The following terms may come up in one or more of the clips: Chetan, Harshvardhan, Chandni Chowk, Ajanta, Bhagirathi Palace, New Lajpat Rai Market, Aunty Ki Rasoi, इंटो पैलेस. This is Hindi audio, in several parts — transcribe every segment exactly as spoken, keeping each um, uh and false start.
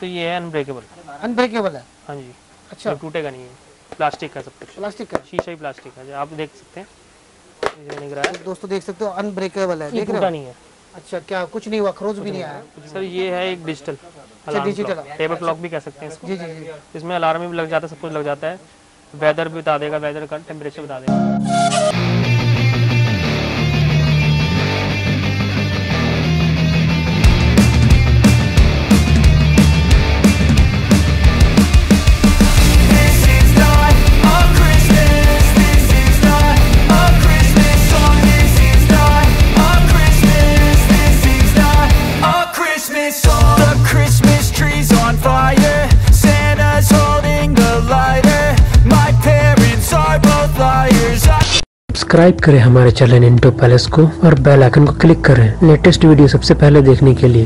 तो ये है अनब्रेकेबल। अनब्रेकेबल है? हाँ जी। अच्छा, टूटेगा नहीं है, प्लास्टिक का, सब कुछ प्लास्टिक का, शीशा ही प्लास्टिक है, आप देख सकते हैं दोस्तों, देख सकते हो अनब्रेकेबल है, देख रहे हो। अच्छा, क्या कुछ नहीं हुआ, खरोच भी नहीं आया? सर ये है एक डिजिटल डिजिटल टेबल क्लॉक भी कह सकते हैं इसको। जी जी जी। इसमें अलार्म भी लग जाता है, सब कुछ लग जाता है, वेदर भी बता देगा, वेदर का टेम्परेचर बता देगा। सब्सक्राइब करें हमारे चैनल इंटो पैलेस को और बेल आइकन को क्लिक करें लेटेस्ट वीडियो सबसे पहले देखने के लिए।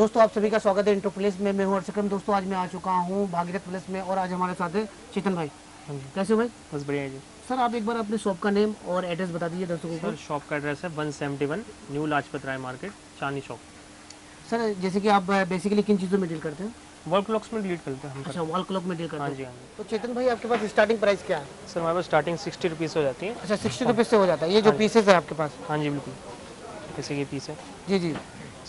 दोस्तों आप सभी का स्वागत है इंटो पैलेस में, मैं हूं हर्षवर्धन। दोस्तों आज मैं आ चुका हूं भागीरथ पैलेस में और आज हमारे साथ है चेतन भाई। कैसे भाई? बस बढ़िया जी। सर आप एक बार अपने शॉप का नेम और एड्रेस बता दीजिए दोस्तों को। शॉप का एड्रेस है one seventy one new Lajpat Rai market, Chandni Chowk. Sir जैसे कि आप बेसिकली किन चीज़ों में डील करते हैं? वॉल क्लॉक्स में डील करते हैं हम। अच्छा, वॉल क्लॉक में डील करते हैं। हाँ जी हाँ जी। तो चेतन भाई आपके पास स्टार्टिंग प्राइस क्या है? सर हमारे पास स्टार्टिंग सिक्सटी रुपीज़ हो जाती है। अच्छा, सिक्सटी रुपीज़ से हो जाता है ये जो पीसेस है आपके पास? हाँ जी बिल्कुल, जैसे ये पीस है। जी जी,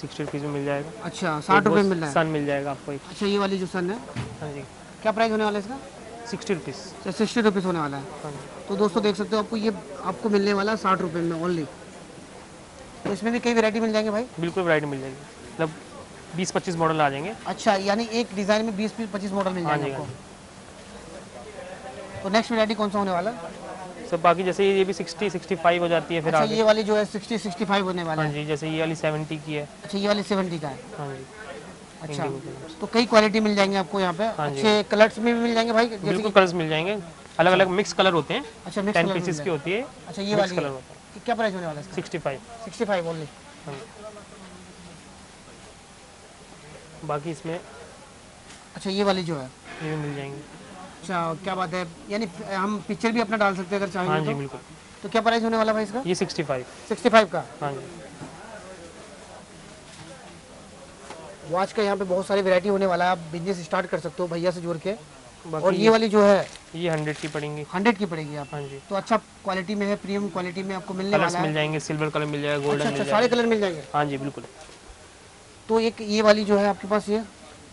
सिक्सटी रुपीज़ में मिल जाएगा। अच्छा, साठ रुपये में मिल जाएगा। सन मिल जाएगा आपको एक। अच्छा, ये वाली जो सन है? हाँ जी। क्या प्राइस होने वाला है इसका? Sixty rupees. सिक्सटी रुपीज़ होने वाला है। तो दोस्तों देख सकते हो आपको ये आपको मिलने वाला है साठ रुपये में ओनली। तो इसमें भी कई वेरायटी मिल जाएंगे भाई? बिल्कुल वेरायटी मिल जाएगी, मतलब बीस पच्चीस मॉडल आ जाएंगे। अच्छा, यानी एक डिज़ाइन में बीस पच्चीस मॉडल मिल जाएंगे आपको। तो नेक्स्ट वैरायटी कौन सा होने वाला? सब बाकी जैसे ये भी साठ पैंसठ हो जाती है फिर। अच्छा, ये वाली जो है साठ पैंसठ होने वाला है। हाँ जी, जैसे ये वाली सत्तर की है। अच्छा, ये वाली सत्तर का है। हाँ जी। अच्छा, तो कई क्वालिटी मिल जाएंगे आपको यहाँ पे। अच्छे कलर्स में भी मिल जाएंगे भाई? बिल्कुल, कलर्स मिल जाएंगे, अलग अलग मिक्स कलर होते हैं। अच्छा, टेन पीसेस की होती है। अच्छा, ये वाली कलर होता है। क्या प्राइस होने वाला है? पैंसठ पैंसठ ओनली। बाकी इसमें अच्छा ये वाली जो है ये भी मिल जाएंगी। अच्छा, क्या बात है, यानी हम पिक्चर भी अपना डाल सकते हैं अगर चाहें। हाँ जी तो? बिल्कुल। तो क्या प्राइस होने वाला भाई इसका? ये पैंसठ पैंसठ का। हाँ जी। वॉच का यहाँ पे बहुत सारी वैरायटी होने वाला है, आप बिजनेस स्टार्ट कर सकते हो भैया से जोड़ के। और ये वाली जो है ये हंड्रेड की पड़ेंगी। हंड्रेड की पड़ेगी आप? हाँ जी। तो अच्छा क्वालिटी में है, प्रीमियम क्वालिटी में आपको मिलने वाला है। मिल जाएंगे, सिल्वर कलर मिल जाएगा, गोल्डन, सारे कलर मिल जाएंगे। हाँ जी बिल्कुल। तो एक ये वाली जो है आपके पास, ये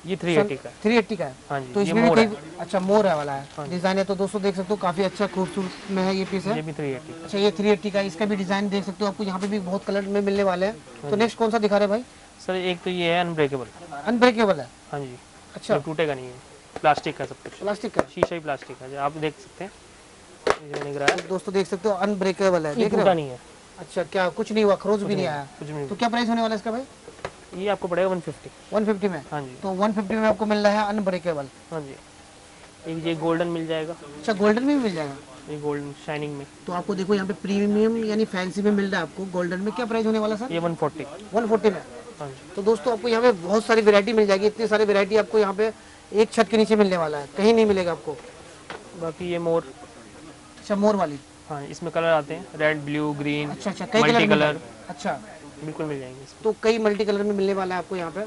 ये थ्री एटी का है। थ्री एटी का है। हाँ जी। तो इसमें भी कई अच्छा मोर है वाला है डिजाइन है। तो दोस्तों देख सकते हो काफी अच्छा खूबसूरत में है ये पीस है। ये भी थ्री एटी। अच्छा, ये थ्री एटी का इसका भी डिजाइन देख सकते हो आपको, यहाँ पे भी बहुत कलर में मिलने वाले हैं। तो नेक्स्ट कौन सा दिखा रहे भाई? सर एक तो ये है अनब्रेकेबल। अनब्रेकेबल है? हाँ जी। अच्छा, टूटेगा नहीं है, प्लास्टिक का, सब कुछ प्लास्टिक का, शीशा ही प्लास्टिक है, आप देख सकते हैं। दोस्तों देख सकते हो अनब्रेकेबल है, टूटा नहीं है। अच्छा, क्या कुछ नहीं हुआ, खरोच भी नहीं आया कुछ भी? तो क्या प्राइस होने वाला है इसका भाई? ये आपको पड़ेगा एक सौ पचास एक सौ पचास में। हाँ जी। तो एक सौ पचास में आपको मिल रहा है अनब्रेकेबल। हाँ जी। एक ये गोल्डन मिल जाएगा। अच्छा, गोल्डन में भी मिल जाएगा? ये गोल्डन शाइनिंग में। तो आपको देखो यहाँ पे प्रीमियम यानी फैंसी में मिल रहा है आपको गोल्डन में। क्या प्राइस होने वाला सर? ये एक सौ चालीस एक सौ चालीस में। हाँ जी। तो दोस्तों आपको यहाँ पे बहुत सारी वेरायटी मिल जाएगी, इतनी सारी वेरायटी आपको यहाँ पे एक छत के नीचे मिलने वाला है, कहीं नहीं मिलेगा आपको। बाकी ये मोर। अच्छा, मोर वाली। हाँ, इसमें कलर आते हैं रेड, ब्लू, ग्रीन। अच्छा अच्छा, कई कलर। अच्छा, बिल्कुल मिल जाएंगे। तो कई मल्टी कलर में मिलने वाला है आपको यहाँ पे।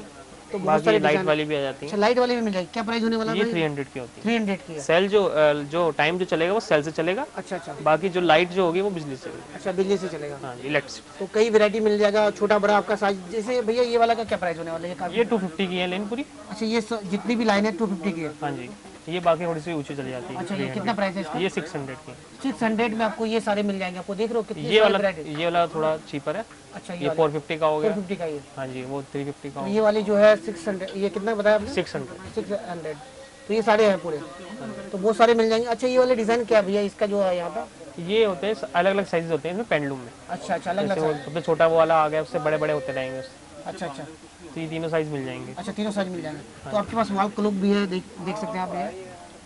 तो बहुत सारी लाइट वाली भी आ जाती है। लाइट वाली भी मिल जाएगी। क्या प्राइस होने वाला है? ये तीन सौ की होती है। तीन सौ की। सेल जो जो टाइम जो चलेगा वो सेल से चलेगा। अच्छा अच्छा। बाकी जो लाइट जो होगी वो बिजली से। अच्छा, बिजली से चलेगा। हाँ, इलेक्ट्रिक। तो कई वैरायटी मिल जाएगा, छोटा बड़ा आपका साइज। जैसे भैया ये वाला का क्या प्राइस होने वाला है? ये टू फिफ्टी की है लाइन पूरी। अच्छा, ये जितनी भी लाइन है टू फिफ्टी की है। हाँ जी। ये बाकी थोड़ी सी ऊंची चली जाती है। अच्छा, ये कितना प्राइस है इसका? ये छह सौ की। छह सौ में आपको ये सारे मिल जाएंगे। आपको देख रहे हो कितनी वैरायटी। ये वाला थोड़ा चीपर है। अच्छा, ये चार सौ पचास का हो गया। चार सौ पचास का ये। हां जी, वो तीन सौ पचास का। ये वाली जो है छह सौ, ये कितना बताया आपने? छह सौ छह सौ। तो ये सारे हैं पूरे, तो बहुत सारे मिल जाएंगे। अच्छा, ये वाले डिजाइन क्या भैया इसका जो है यहाँ पे? ये होते हैं अलग-अलग साइजेस होते हैं इसमें पेंडुलम में। अच्छा अच्छा, अलग-अलग। सबसे छोटा वो वाला आ गया, उससे बड़े-बड़े होते रहेंगे। अच्छा अच्छा, तो तीनों साइज मिल जाएंगे। अच्छा, तीनों साइज मिल जाएंगे। हाँ। तो आपके पास वॉल क्लॉक भी है, देख देख सकते हैं आप भैया।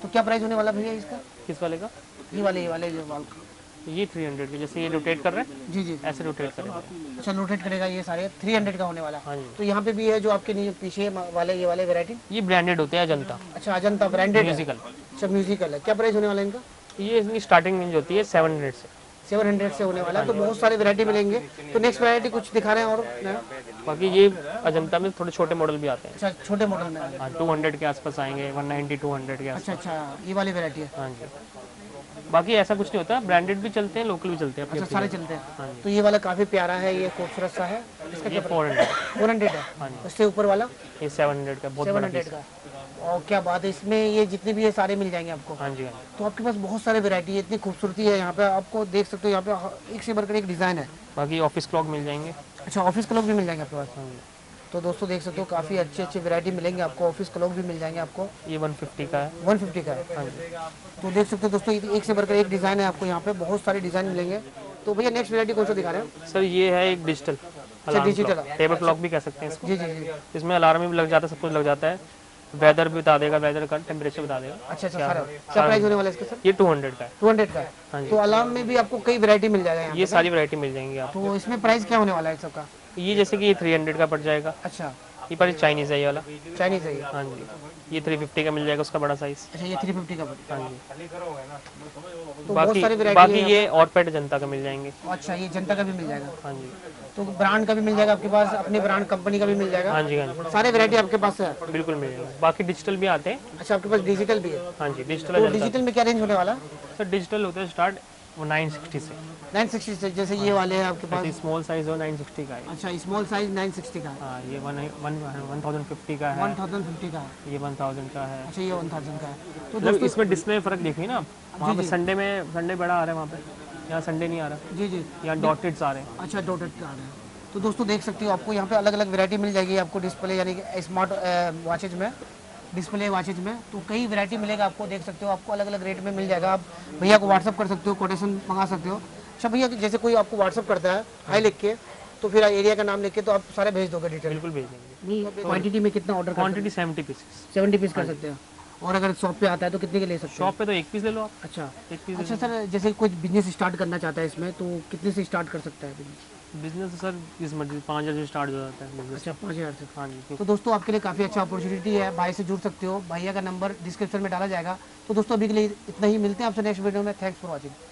तो क्या प्राइस होने वाला भैया इसका? किस वाले का? ये वाले ये वाले जो वॉल क्लॉक। ये तीन सौ के, जैसे ये रोटेट कर रहे हैं। जी जी, ऐसे रोटेट कर रहे हैं। अच्छा, रोटेट करेगा ये सारे। तीन सौ का होने वाला है। हाँ जी। तो यहाँ पे भी है जो आपके पीछे वाले ये वाले वैरायटी। ये ब्रांडेड होते हैं अजंता। अच्छा, अजंता ब्रांडेड म्यूजिकल। अच्छा, म्यूजिकल है। क्या प्राइस होने वाला है इनका? ये स्टार्टिंग रेंज होती है सेवन हंड्रेड से। सेवन हंड्रेड से होने वाला है। तो बहुत सारे वैरायटी मिलेंगे। तो नेक्स्ट वैरायटी कुछ दिखा रहे हैं और बाकी ये अजंता में थोड़े छोटे मॉडल भी आते हैं। अच्छा, छोटे मॉडल में टू हंड्रेड के आसपास आएंगे, वन नाइन्टी टू हंड्रेड के आसपास। अच्छा अच्छा, ये वाली वैरायटी है। हाँ जी, बाकी ऐसा कुछ नहीं होता, ब्रांडेड भी चलते हैं, लोकल भी चलते हैं। अच्छा, सारे चलते हैं। तो ये वाला काफी प्यारा है, ये खूबसूरत सा है। इसका फोर हंड्रेड फोर हंड्रेड है। उससे ऊपर वाला ये सेवन हंड्रेड का, बहुत सेवन हंड्रेड का। और क्या बात है, इसमें ये जितने भी है सारे मिल जाएंगे आपको। हाँ जी। तो आपके पास बहुत सारे वैरायटी है, इतनी खूबसूरती है यहाँ पे, आपको देख सकते हो यहाँ पे एक से बढ़कर एक डिज़ाइन है। बाकी ऑफिस क्लॉक मिल जाएंगे। अच्छा, ऑफिस क्लॉक भी मिल जाएंगे आपके पास। तो दोस्तों देख सकते हो काफ़ी अच्छी अच्छी वैरायटी मिलेंगे आपको, ऑफिस क्लॉक भी मिल जाएंगे आपको। ये वन फिफ्टी का है, वन फिफ्टी का है। हाँ जी। तो देख सकते हो दोस्तों एक से बढ़कर एक डिज़ाइन है आपको, यहाँ पे बहुत सारे डिज़ाइन मिलेंगे। तो भैया नेक्स्ट वैरायटी कौन सा दिखा रहे हैं? सर ये है एक डिजिटल डिजिटल टेबल क्लॉक भी कह सकते हैं इसको। जी जी जी। इसमें अलार्म भी लग जाता है, सब कुछ लग जाता है, वेदर भी बता देगा, वेदर का टेम्परेचर बता देगा। अच्छा अच्छा, सारा क्या प्राइस होने वाला है इसका सर? ये टू हंड्रेड का है। टू हंड्रेड का है। हाँ जी। तो अलार्म में भी आपको कई वैरायटी मिल जाएगा, ये सारी वैरायटी मिल जाएंगी आपको। तो इसमें प्राइस क्या होने वाला है सबका? ये जैसे कि ये थ्री हंड्रेड का पड़ जाएगा। अच्छा, ये पर चाइनीज है, ये वाला चाइनीज है। हाँ जी, ये थ्री फिफ्टी का मिल जाएगा, उसका बड़ा साइज। अच्छा, ये थ्री फिफ्टी का। हाँ जी। बाकी बाकी ये आउटपेट जनता का मिल जाएंगे। अच्छा, ये जनता का भी मिल जाएगा। हाँ जी। तो ब्रांड का भी मिल जाएगा आपके पास, अपने ब्रांड कंपनी का भी मिल जाएगा। हाँ जी। हाँ जी, सारे वैरायटी आपके पास है, बिल्कुल मिल जाएगा। बाकी डिजिटल भी आते हैं। अच्छा, आपके पास डिजिटल भी है। हाँ जी, डिजिटल। डिजिटल में क्या रेंज होने वाला सर? डिजिटल होता है स्टार्ट वो नाइन सिक्सटी से। नाइन सिक्सटी से, जैसे ये वाले हैं आपके पास। स्मॉल साइज हो नाइन सिक्सटी का है। अच्छा, स्मॉल साइज नाइन सिक्सटी का है। हां, ये वन थाउजेंड फिफ्टी का है। वन थाउजेंड फिफ्टी का है। ये वन थाउजेंड का है। अच्छा, ये वन थाउजेंड का है। तो दोस्तों इसमें डिस्प्ले में फर्क देखिए ना आप, वहां पे संडे में संडे बड़ा आ रहा है, वहां पे यहां संडे नहीं आ रहा। जी जी, यहां डॉटेड्स आ रहे हैं। अच्छा, डॉटेड आ रहे हैं। तो दोस्तों देख सकते हो आपको यहाँ पे अलग अलग वैरायटी मिल जाएगी आपको, डिस्प्ले यानी कि स्मार्ट वॉचेज में, डिस्प्ले वॉचेज में तो कई वैरायटी मिलेगा आपको। देख सकते हो आपको अलग अलग रेट में मिल जाएगा। आप भैया को व्हाट्सअप कर सकते हो, कोटेशन मंगा सकते हो। अच्छा भैया, जैसे कोई आपको व्हाट्सअप करता है हाई लिख के, तो फिर एरिया का नाम लिख के, तो आप सारे भेज दोगे डिटेल? बिल्कुल भेज देंगे। क्वान्टिटी में कितना order? Quantity seventy piece seventy piece कर सकते हैं। और अगर शॉप पे आता है तो कितने के ले सकते हैं? शॉप पे तो एक पीस ले लो आप। अच्छा, एक पीस। अच्छा सर, जैसे कोई बिजनेस स्टार्ट करना चाहता है इसमें, तो कितने से स्टार्ट कर सकता है बिजनेस? सर इस मर्जी पाँच हज़ार से स्टार्ट हो जाता है। अच्छा, पाँच हज़ार से। हाँ जी। तो दोस्तों आपके लिए काफ़ी अच्छा अपॉर्चुनिटी है, भाई से जुड़ सकते हो। भैया का नंबर डिस्क्रिप्शन में डाला जाएगा। तो दोस्तों अभी के लिए इतना ही, मिलते हैं आपसे नेक्स्ट वीडियो में। Thanks for watching.